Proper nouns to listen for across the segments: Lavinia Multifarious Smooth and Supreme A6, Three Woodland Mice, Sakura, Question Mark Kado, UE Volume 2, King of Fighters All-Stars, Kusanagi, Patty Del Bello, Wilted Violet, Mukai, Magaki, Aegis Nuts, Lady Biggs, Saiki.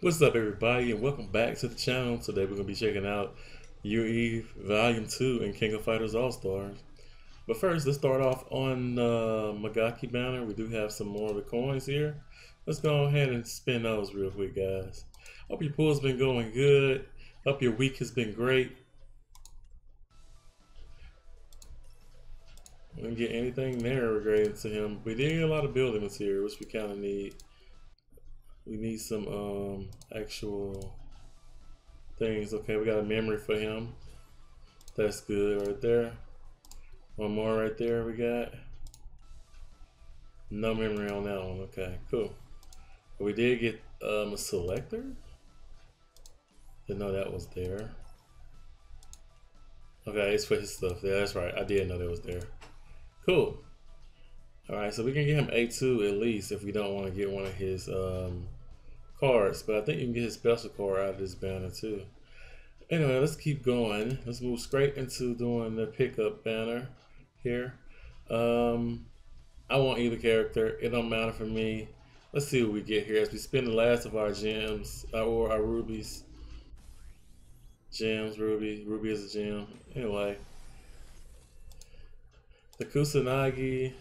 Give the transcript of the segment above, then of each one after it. What's up, everybody, and welcome back to the channel. Today we're going to be checking out UE Volume 2 and King of Fighters All-Stars. But first, let's start off on the Magaki banner. We do have some more of the coins here. Let's go ahead and spin those real quick, guys. Hope your pool's been going good. Hope your week has been great. We didn't get anything there regarding to him. We did get a lot of building material, which we kind of need. We need some actual things. Okay, we got a memory for him. That's good right there. One more right there we got. No memory on that one. Okay, cool. But we did get a selector. Didn't know that was there. Okay, it's for his stuff there. That's right. I didn't know that was there. Cool. Alright, so we can get him A2 at least if we don't want to get one of his cards. But I think you can get his special card out of this banner too. Anyway, let's keep going. Let's move straight into doing the pickup banner here. I want either character. It don't matter for me. Let's see what we get here as we spend the last of our gems or our rubies. Gems, ruby. Ruby is a gem. Anyway. The Kusanagi.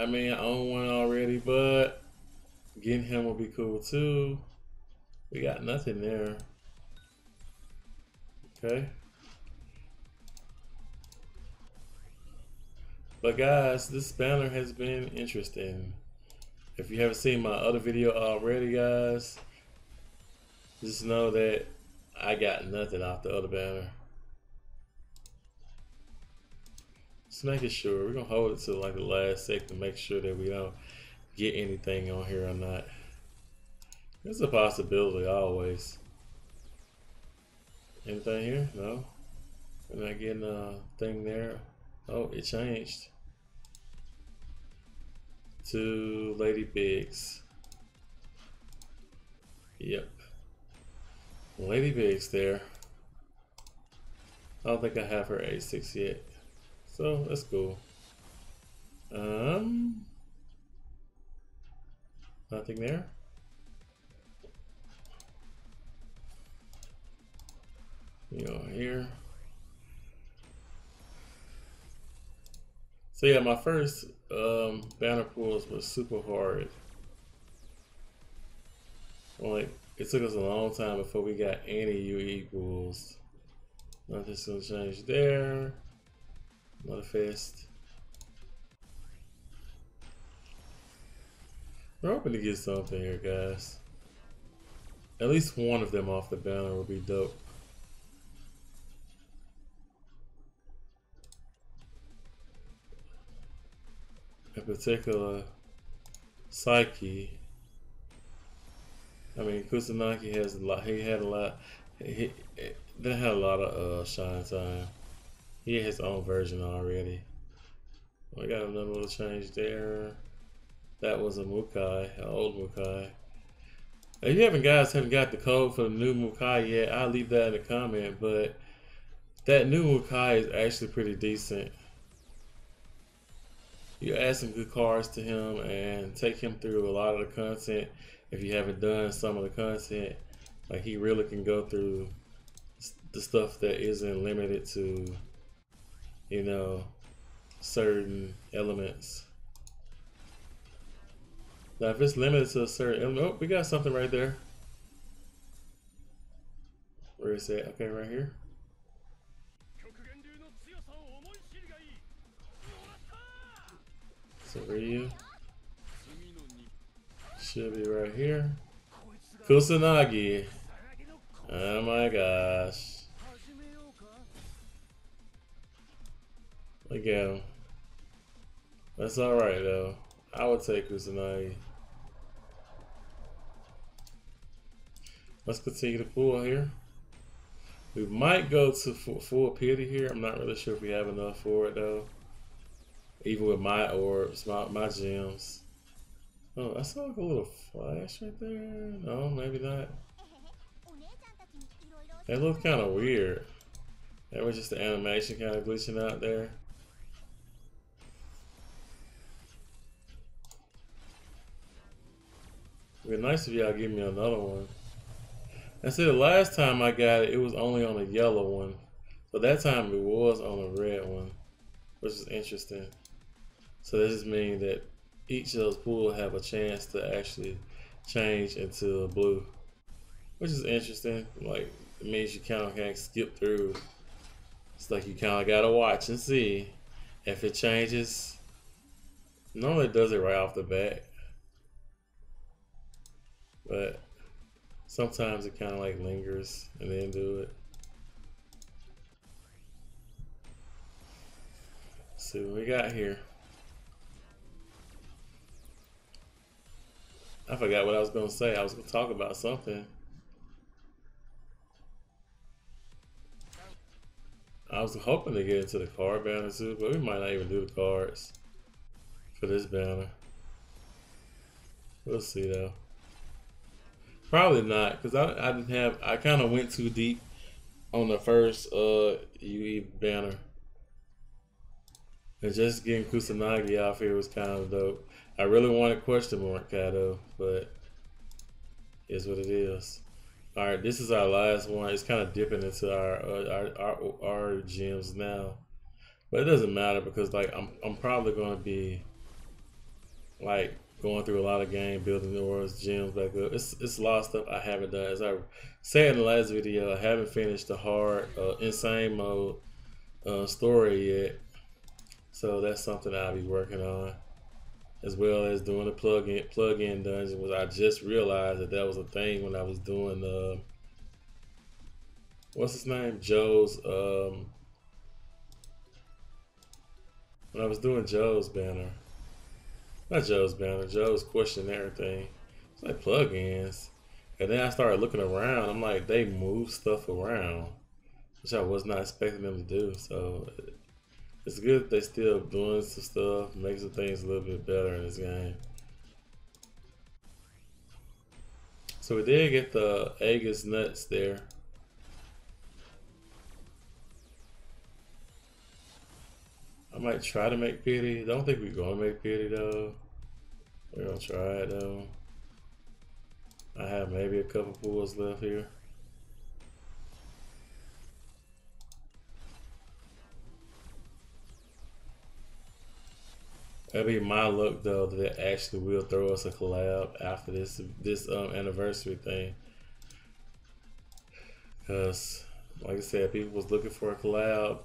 I mean, I own one already, but getting him will be cool too. We got nothing there. Okay. But guys, this banner has been interesting. If you haven't seen my other video already, guys, just know that I got nothing off the other banner. Just making sure. We're going to hold it to like the last second to make sure that we don't get anything on here or not. There's a possibility always. Anything here? No. We're not getting a thing there. Oh, it changed. To Lady Biggs. Yep. Lady Biggs there. I don't think I have her A6 yet. So that's cool. Nothing there. You know, here. So yeah, my first banner pulls was super hard. Like it took us a long time before we got any UE pulls. Nothing's gonna change there. Another fest. We're hoping to get something here, guys. At least one of them off the banner would be dope. In particular, Saiki. I mean, Kusanagi has a lot. They had a lot of shine time. He had his own version already. We got another little change there. That was a Mukai, an old Mukai. If you guys haven't got the code for the new Mukai yet, I'll leave that in the comment, but that new Mukai is actually pretty decent. You add some good cards to him and take him through a lot of the content. If you haven't done some of the content, like he really can go through the stuff that isn't limited to, you know, certain elements. Now if it's limited to a certain element, oh, we got something right there. Where is it? Okay, right here. So Ryu should be right here. Kusanagi. Oh my gosh. Again, that's alright though. I would take Kusanagi. Let's continue to pull here. We might go to full pity here. I'm not really sure if we have enough for it though. Even with my orbs, my gems. Oh, I saw like a little flash right there. No, maybe not. It looked kind of weird. That was just the animation kind of glitching out there. It'd be nice if y'all give me another one. And see, the last time I got it, it was only on a yellow one. So that time it was on a red one, which is interesting. So this just means that each of those pools have a chance to actually change into blue, which is interesting. Like, it means you kind of can't skip through. It's like you kind of gotta watch and see if it changes. Normally it does it right off the bat, but sometimes it kind of like lingers and then do it. Let's see what we got here. I forgot what I was gonna say. I was gonna talk about something. I was hoping to get into the card banner too, but we might not even do the cards for this banner. We'll see though. Probably not, because I didn't have, I kind of went too deep on the first UE banner. And just getting Kusanagi off here was kind of dope. I really wanted Question Mark Kado, but it's what it is. All right, this is our last one. It's kind of dipping into our gems now, but it doesn't matter because like I'm probably gonna be like going through a lot of game, building the world's gems back up. It's a lot of stuff I haven't done. As I said in the last video, I haven't finished the hard insane mode story yet, so that's something I'll be working on, as well as doing the plug-in dungeon, which I just realized that that was a thing when I was doing what's his name, Joe's, when I was doing Joe's banner, not Joe's banner, Joe's questionnaire thing. It's like plugins, and then I started looking around. I'm like, they move stuff around, which I was not expecting them to do. So it's good they still doing some stuff, makes the things a little bit better in this game. So we did get the Aegis Nuts there. I might try to make pity. Don't think we're gonna make pity though. We're gonna try it though. I have maybe a couple pools left here. That'd be my luck though that it actually will throw us a collab after this anniversary thing. Cause like I said, people was looking for a collab.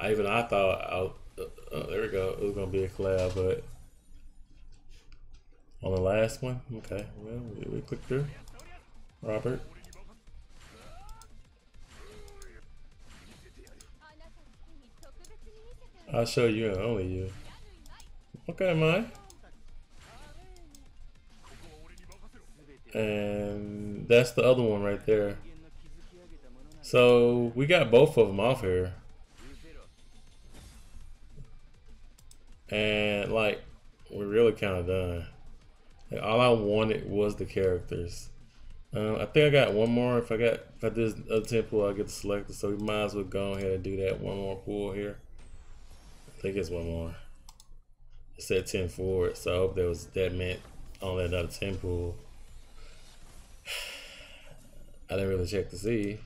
I thought there we go, it was gonna be a collab, but on the last one, okay. Well, we click through Robert. I'll show you and only you. Okay, mine. And that's the other one right there. So we got both of them off here. And like, we're really kind of done. Like, all I wanted was the characters. I think I got one more. If I do this other 10 pool, I'll get selected. So we might as well go ahead and do that one more pool here. I think it's one more. It said 10 forward, so I hope there was, that meant only another 10 pool. I didn't really check to see.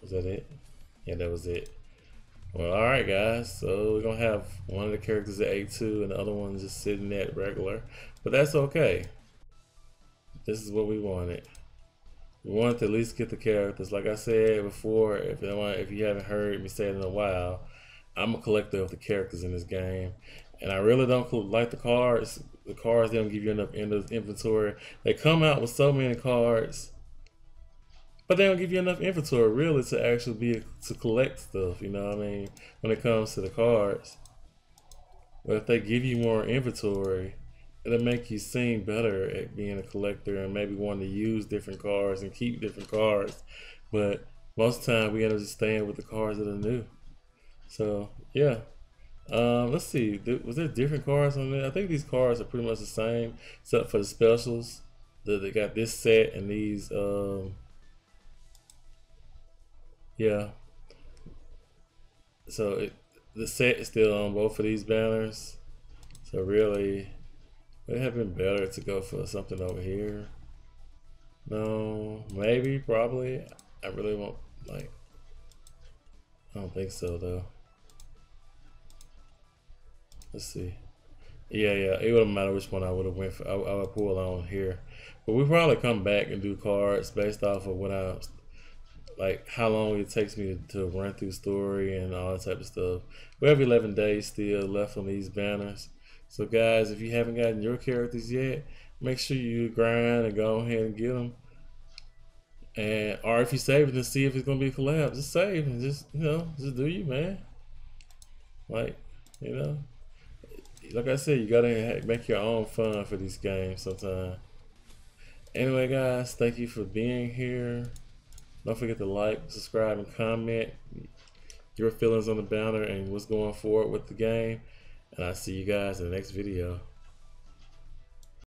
Was that it? Yeah, that was it. Well, alright guys, so we're gonna have one of the characters at A2 and the other one just sitting at regular, but that's okay. This is what we wanted. We wanted to at least get the characters. Like I said before, if you haven't heard me say it in a while, I'm a collector of the characters in this game. And I really don't like the cards. The cards, they don't give you enough inventory. They come out with so many cards, but they don't give you enough inventory really to actually to collect stuff, you know what I mean, when it comes to the cards. But if they give you more inventory, it'll make you seem better at being a collector and maybe wanting to use different cards and keep different cards. But most of the time we end up just staying with the cards that are new. So yeah, let's see, was there different cards on there? I think these cards are pretty much the same except for the specials. They got this set and these, yeah. So the set is still on both of these banners. So really, would it have been better to go for something over here? No, maybe, probably. I really won't, like, I don't think so though. Let's see. Yeah, it wouldn't matter which one I would have went for. I would pull on here. But we probably come back and do cards based off of what I, like how long it takes me to run through story and all that type of stuff. We have 11 days still left on these banners. So guys, if you haven't gotten your characters yet, make sure you grind and go ahead and get them. And, or if you save it and see if it's gonna be a collab, just save and just, you know, just do you, man. Like, you know, like I said, you gotta make your own fun for these games sometimes. Anyway guys, thank you for being here. Don't forget to like, subscribe, and comment your feelings on the banner and what's going forward with the game. And I'll see you guys in the next video.